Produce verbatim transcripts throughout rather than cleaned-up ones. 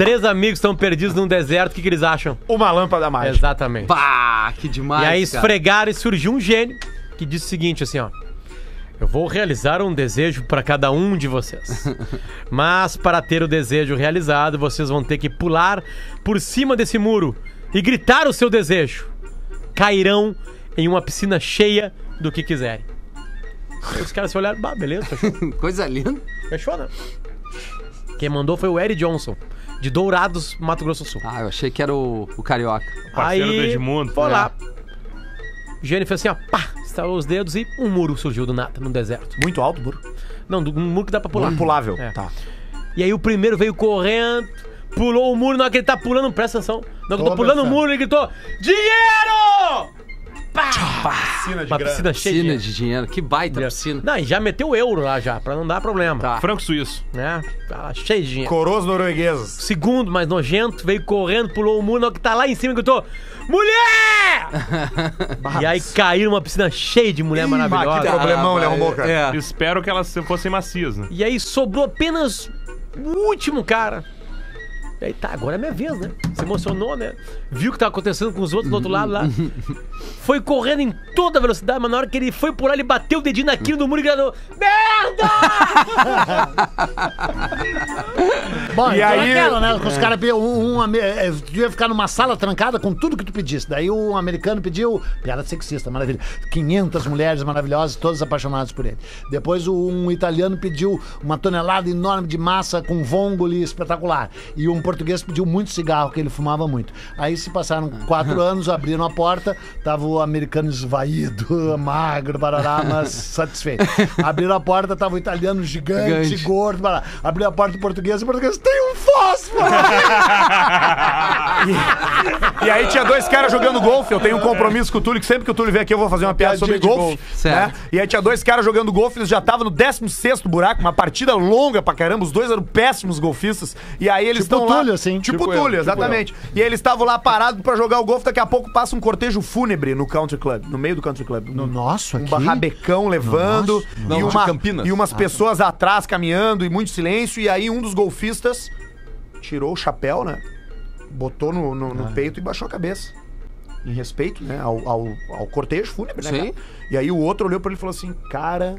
Três amigos estão perdidos num deserto, o que, que eles acham? Uma lâmpada mágica. Exatamente. Pá, que demais, E aí cara. esfregaram e surgiu um gênio que disse o seguinte, assim, ó. Eu vou realizar um desejo para cada um de vocês. Mas para ter o desejo realizado, vocês vão ter que pular por cima desse muro e gritar o seu desejo. Cairão em uma piscina cheia do que quiserem. Aí os caras se olharam, bah, beleza, fechou. Coisa linda. Fechou, né? Quem mandou foi o Eric Johnson. De Dourados, Mato Grosso do Sul. Ah, eu achei que era o, o Carioca. O parceiro aí, do Edmundo. Foi é. lá. O gênio fez assim, ó, pá, estalou os dedos e um muro surgiu do nada, no deserto. Muito alto o muro? Não, um muro que dá pra pular. Pulável. É. Tá. E aí o primeiro veio correndo, pulou o muro, na hora que ele tá pulando, presta atenção. Na hora que eu tô pulando o muro, ele gritou, dinheiro! Pá! Pá! Piscina de, Uma piscina cheia piscina de dinheiro. Que baita piscina. Não, e já meteu o euro lá já, pra não dar problema. Tá. Franco suíço. É, tá cheio de dinheiro. Coroas norueguesas. Segundo, mais nojento, veio correndo, pulou o muro, que tá lá em cima que eu tô... Mulher! E aí caiu numa piscina cheia de mulher Ih, maravilhosa. Que problemão, Léo Moca. É. Espero que elas fossem macias, né? E aí sobrou apenas o último cara. E aí, tá, agora é minha vez, né? Se emocionou, né? Viu o que tava acontecendo com os outros do outro lado lá. Foi correndo em toda velocidade, mas na hora que ele foi por lá, ele bateu o dedinho naquilo do muro e gradou. Merda! Bom, e aí... aquela, né? Os caras... Um, um, tu ia ficar numa sala trancada com tudo que tu pedisse. Daí o americano pediu... Piada sexista, maravilha. quinhentas mulheres maravilhosas, todas apaixonadas por ele. Depois um italiano pediu uma tonelada enorme de massa com vongole espetacular. E um O português pediu muito cigarro, que ele fumava muito. Aí se passaram quatro anos, abriram a porta, tava o americano esvaído, magro, barará, mas satisfeito. Abriram a porta, tava o italiano gigante, gigante. gordo, barará. Abriu a porta do português, e o português, tem um fósforo! e, e aí tinha dois caras jogando golfe, eu tenho um compromisso com o Túlio, que sempre que o Túlio vem aqui eu vou fazer uma piada sobre golfe. Golfe né? E aí tinha dois caras jogando golfe, eles já estavam no décimo sexto buraco, uma partida longa pra caramba, os dois eram péssimos golfistas, e aí eles estão tipo Túlio, assim. Tipo, tipo Túlio, exatamente. Tipo e eles estavam lá parados pra jogar o golfe, daqui a pouco passa um cortejo fúnebre no Country Club, no meio do Country Club. No nosso um aqui? Um barrabecão levando, no e, uma, e umas pessoas ah, atrás caminhando, e muito silêncio, e aí um dos golfistas tirou o chapéu, né? Botou no, no, no ah. peito e baixou a cabeça. Em respeito, né? Ao, ao, ao cortejo fúnebre, né? Sim. E aí o outro olhou pra ele e falou assim, cara,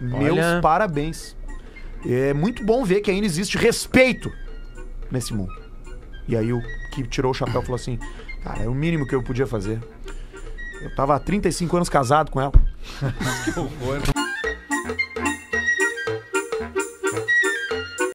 meus Olha... parabéns. É muito bom ver que ainda existe respeito nesse mundo. E aí o que tirou o chapéu falou assim, cara, é o mínimo que eu podia fazer. Eu tava há trinta e cinco anos casado com ela. Que horror.